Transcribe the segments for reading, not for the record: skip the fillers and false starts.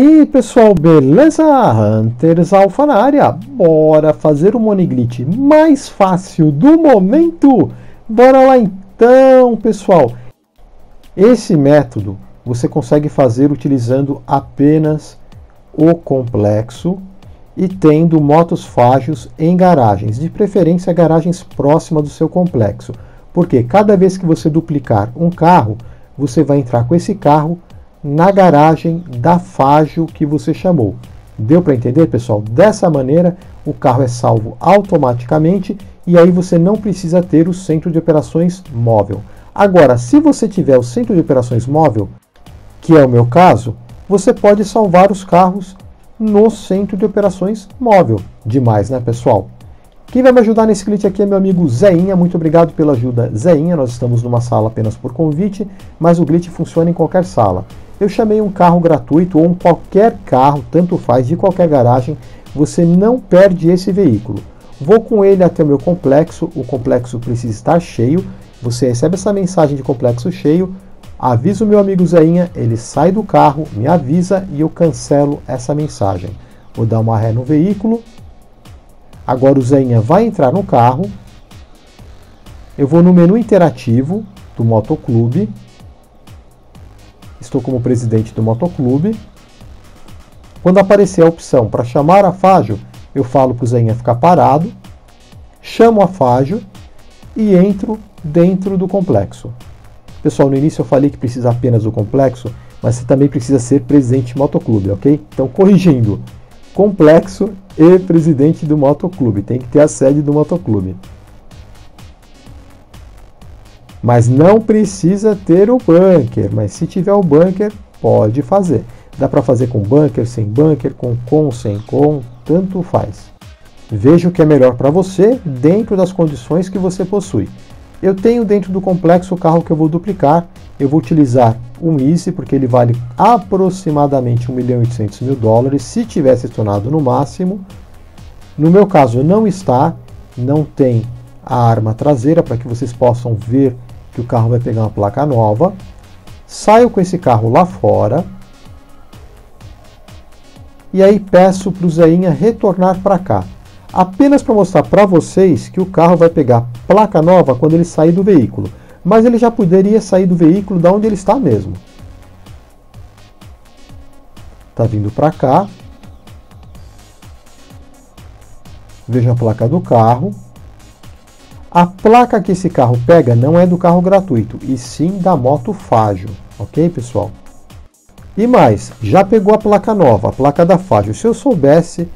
aí pessoal, beleza? Hunters Alpha na área, bora fazer o moniglit mais fácil do momento? Bora lá então pessoal! Esse método você consegue fazer utilizando apenas o complexo e tendo motos Faggios em garagens, de preferência garagens próximas do seu complexo, porque cada vez que você duplicar um carro, você vai entrar com esse carro na garagem da Faggio que você chamou. Deu para entender, pessoal? Dessa maneira, o carro é salvo automaticamente e aí você não precisa ter o centro de operações móvel. Agora, se você tiver o centro de operações móvel, que é o meu caso, você pode salvar os carros no centro de operações móvel. Demais, né, pessoal? Quem vai me ajudar nesse glitch aqui é meu amigo Zeinha. Muito obrigado pela ajuda, Zeinha. Nós estamos numa sala apenas por convite, mas o glitch funciona em qualquer sala. Eu chamei um carro gratuito ou um qualquer carro, tanto faz, de qualquer garagem. Você não perde esse veículo. Vou com ele até o meu complexo. O complexo precisa estar cheio. Você recebe essa mensagem de complexo cheio. Aviso o meu amigo Zeinha, ele sai do carro, me avisa e eu cancelo essa mensagem. Vou dar uma ré no veículo. Agora o Zeinha vai entrar no carro. Eu vou no menu interativo do motoclube. Estou como presidente do motoclube. Quando aparecer a opção para chamar a Faggio, eu falo para o Zeinha ficar parado. Chamo a Faggio e entro dentro do complexo. Pessoal, no início eu falei que precisa apenas do complexo, mas você também precisa ser presidente do motoclube, ok? Então, corrigindo. Complexo e presidente do motoclube. Tem que ter a sede do motoclube. Mas não precisa ter o bunker. Mas se tiver o bunker, pode fazer. Dá para fazer com bunker, sem bunker, com, sem com, tanto faz. Veja o que é melhor para você dentro das condições que você possui. Eu tenho dentro do complexo o carro que eu vou duplicar. Eu vou utilizar um Issi, porque ele vale aproximadamente US$1.800.000, se tivesse tornado no máximo. No meu caso não está, não tem a arma traseira, para que vocês possam ver que o carro vai pegar uma placa nova. Saio com esse carro lá fora. E aí peço para o Zeinha retornar para cá. Apenas para mostrar para vocês que o carro vai pegar placa nova quando ele sair do veículo. Mas ele já poderia sair do veículo da onde ele está mesmo. Está vindo para cá. Veja a placa do carro. A placa que esse carro pega não é do carro gratuito, e sim da moto Faggio. Ok, pessoal? E mais, já pegou a placa nova, a placa da Faggio. Se eu soubesse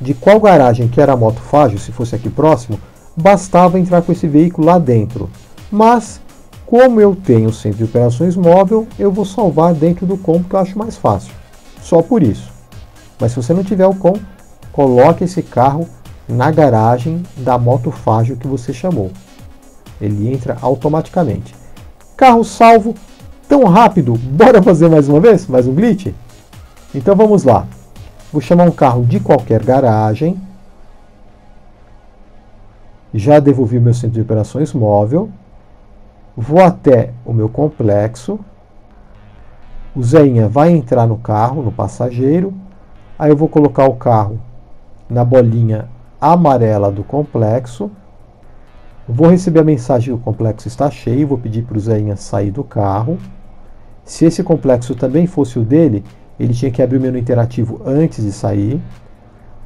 de qual garagem que era a moto Faggio, se fosse aqui próximo, bastava entrar com esse veículo lá dentro. Mas, como eu tenho o centro de operações móvel, eu vou salvar dentro do com, que eu acho mais fácil. Só por isso. Mas se você não tiver o com, coloque esse carro na garagem da moto Faggio que você chamou. Ele entra automaticamente. Carro salvo, tão rápido. Bora fazer mais uma vez? Mais um glitch? Então vamos lá. Vou chamar um carro de qualquer garagem. Já devolvi o meu centro de operações móvel. Vou até o meu complexo. O Zeinha vai entrar no carro, no passageiro. Aí eu vou colocar o carro na bolinha amarela do complexo. Vou receber a mensagem que o complexo está cheio. Vou pedir para o Zeinha sair do carro. Se esse complexo também fosse o dele, ele tinha que abrir o menu interativo antes de sair,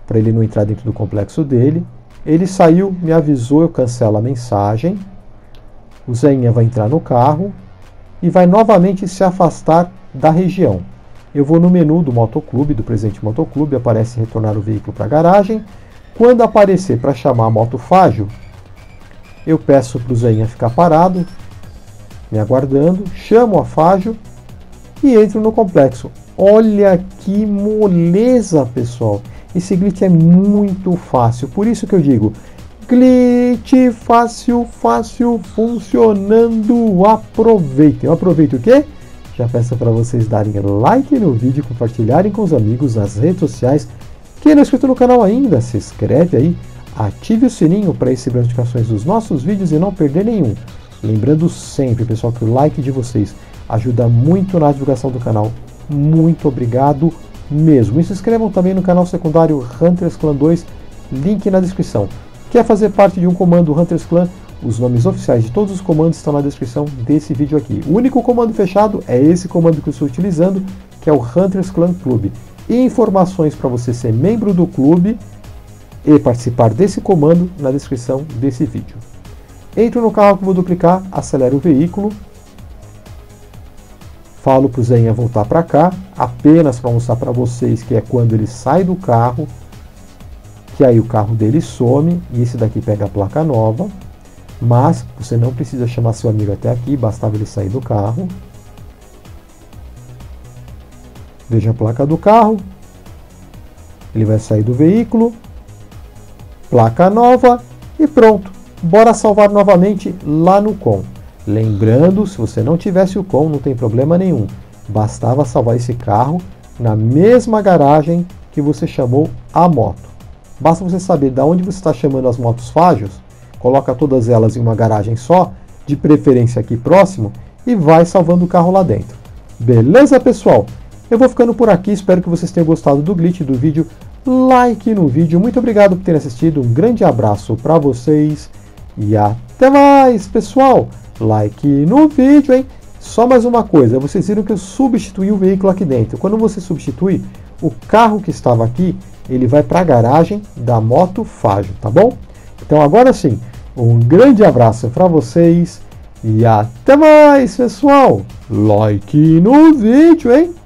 para ele não entrar dentro do complexo dele. Ele saiu, me avisou, eu cancelo a mensagem. O Zeinha vai entrar no carro e vai novamente se afastar da região. Eu vou no menu do motoclube, do presente motoclube, aparece retornar o veículo para a garagem. Quando aparecer para chamar a moto Faggio, eu peço para o Zeinha ficar parado, me aguardando, chamo a Faggio e entro no complexo. Olha que moleza, pessoal! Esse glitch é muito fácil, por isso que eu digo... Glitch fácil, fácil, funcionando, aproveitem. Aproveita o quê? Já peço para vocês darem like no vídeo, compartilharem com os amigos nas redes sociais. Quem não é inscrito no canal ainda, se inscreve aí, ative o sininho para receber notificações dos nossos vídeos e não perder nenhum. Lembrando sempre, pessoal, que o like de vocês ajuda muito na divulgação do canal. Muito obrigado, mesmo. E se inscrevam também no canal secundário Hunters Clan 2, link na descrição. Quer fazer parte de um comando Hunters Clan? Os nomes oficiais de todos os comandos estão na descrição desse vídeo aqui. O único comando fechado é esse comando que eu estou utilizando, que é o Hunters Clan Club. E informações para você ser membro do clube e participar desse comando na descrição desse vídeo. Entro no carro que vou duplicar, acelero o veículo, falo para o Zeinha voltar para cá, apenas para mostrar para vocês que é quando ele sai do carro, que aí o carro dele some e esse daqui pega a placa nova, mas você não precisa chamar seu amigo até aqui, bastava ele sair do carro. Veja a placa do carro, ele vai sair do veículo, placa nova e pronto. Bora salvar novamente lá no com. Lembrando, se você não tivesse o com, não tem problema nenhum. Bastava salvar esse carro na mesma garagem que você chamou a moto. Basta você saber de onde você está chamando as motos Faggios, coloca todas elas em uma garagem só, de preferência aqui próximo, e vai salvando o carro lá dentro. Beleza, pessoal? Eu vou ficando por aqui, espero que vocês tenham gostado do glitch do vídeo. Like no vídeo, muito obrigado por terem assistido, um grande abraço para vocês e até mais, pessoal! Like no vídeo, hein? Só mais uma coisa, vocês viram que eu substituí o veículo aqui dentro. Quando você substitui, o carro que estava aqui, ele vai para a garagem da moto Faggio, tá bom? Então agora sim, um grande abraço para vocês e até mais, pessoal! Like no vídeo, hein?